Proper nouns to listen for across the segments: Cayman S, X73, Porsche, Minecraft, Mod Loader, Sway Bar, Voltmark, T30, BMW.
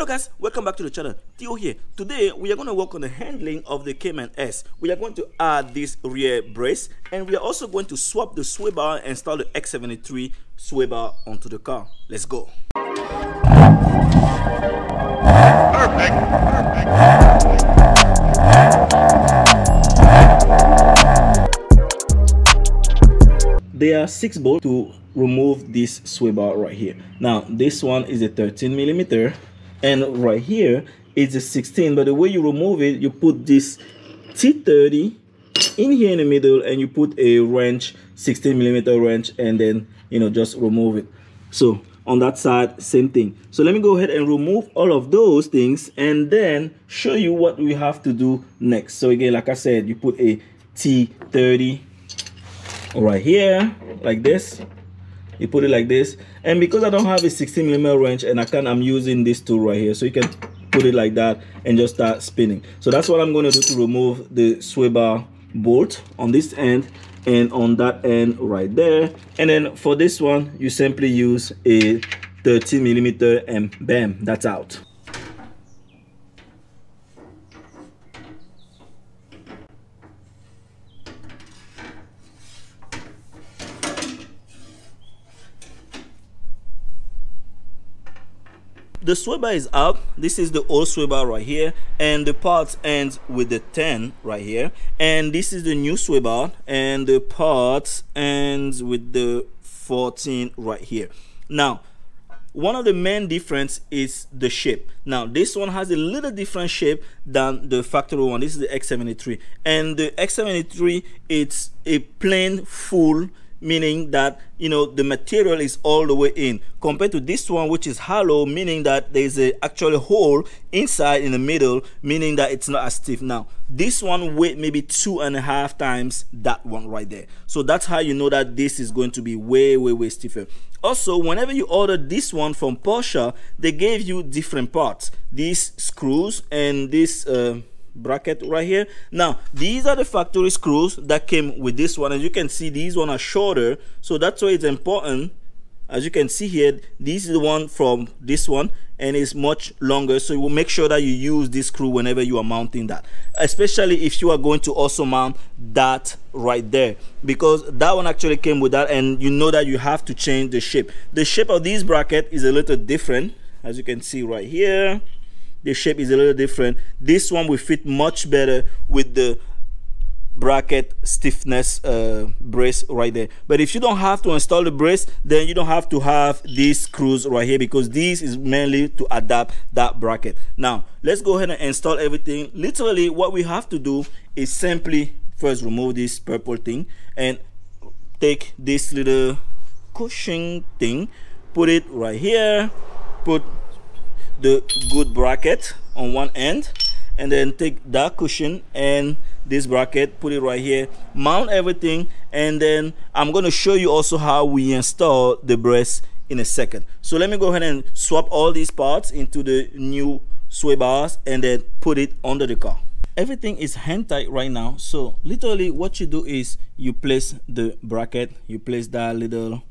Hello guys, welcome back to the channel. Theo here. Today we are going to work on the handling of the Cayman S. We are going to add this rear brace, and we are also going to swap the sway bar and install the X73 sway bar onto the car. Let's go. Perfect. There are 6 bolts to remove this sway bar right here. Now this one is a 13mm. And right here is a 16, but the way you remove it, you put this T30 in here in the middle, and you put a wrench, 16mm wrench, and then just remove it. So on that side, same thing. So let me go ahead and remove all of those things and then show you what we have to do next. So again, like I said, you put a T30 right here like this. You put it like this, and because I don't have a 16mm wrench and I'm using this tool right here, so you can put it like that and just start spinning. So that's what I'm going to do to remove the sway bar bolt on this end and on that end right there. And then for this one, you simply use a 13mm and bam, that's out. The sway bar is out. This is the old sway bar right here, and the part ends with the 10 right here, and this is the new sway bar, and the part ends with the 14 right here. Now one of the main difference is the shape. Now this one has a little different shape than the factory one. This is the X73, and the X73, it's a plain full, meaning that the material is all the way in, compared to this one which is hollow, meaning that there's an actual hole inside in the middle, meaning that it's not as stiff. Now this one weighs maybe 2.5 times that one right there, so that's how you know that this is going to be way stiffer. Also, whenever you order this one from Porsche, they gave you different parts, these screws and this bracket right here. Now these are the factory screws that came with this one. As you can see, these ones are shorter, so that's why it's important. As you can see here, this is the one from this one, and it's much longer, so you will make sure that you use this screw whenever you are mounting that, especially if you are going to also mount that right there, because that one actually came with that, and that you have to change the shape. The shape of this bracket is a little different, as you can see right here. The shape is a little different. This one will fit much better with the bracket stiffness brace right there. But if you don't have to install the brace, then you don't have to have these screws right here, because this is mainly to adapt that bracket. Now let's go ahead and install everything. Literally what we have to do is simply first remove this purple thing and take this little cushion thing, put it right here, put the good bracket on one end, and then take that cushion and this bracket, put it right here, mount everything, and then I'm going to show you also how we install the brace in a second. So let me go ahead and swap all these parts into the new sway bars and then put it under the car. Everything is hand tight right now, so literally what you do is you place the bracket, you place that little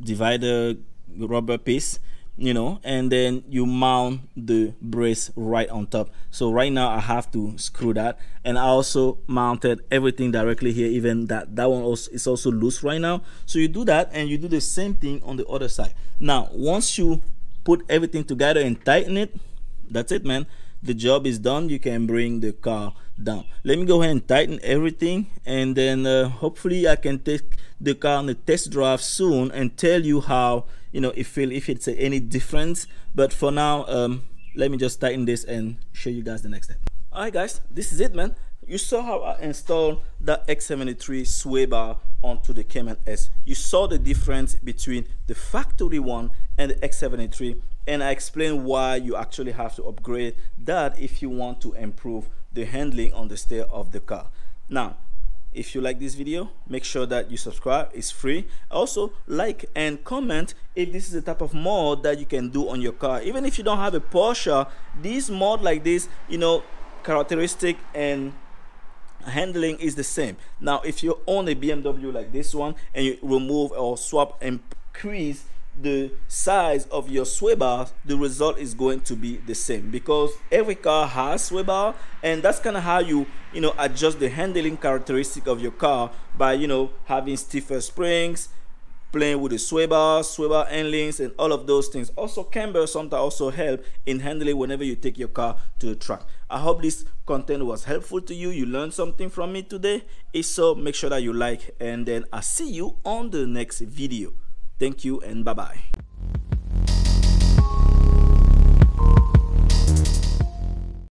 divider rubber piece, and then you mount the brace right on top. So right now I have to screw that, and I also mounted everything directly here, even that one also is also loose right now. So you do that, and you do the same thing on the other side. Now once you put everything together and tighten it, that's it, man. The job is done. You can bring the car down. Let me go ahead and tighten everything, and then hopefully I can take the car on the test drive soon and tell you how it feels, if it's any difference. But for now, let me just tighten this and show you guys the next step. Alright guys, this is it, man. You saw how I installed that X73 sway bar onto the Cayman S. You saw the difference between the factory one and the X73, and I explained why you actually have to upgrade that if you want to improve the handling on the steer of the car. Now if you like this video, make sure that you subscribe, it's free. Also like and comment if this is the type of mod that you can do on your car. Even if you don't have a Porsche, this mod like this, characteristic and handling is the same. Now if you own a BMW like this one and you remove or swap and increase the size of your sway bar, the result is going to be the same, because every car has sway bar, and that's kind of how you adjust the handling characteristic of your car by having stiffer springs, playing with the sway bar endings, and all of those things. Also, camber sometimes also help in handling whenever you take your car to the track. I hope this content was helpful to you. You learned something from me today. If so, make sure that you like, and then I'll see you on the next video. Thank you and bye-bye.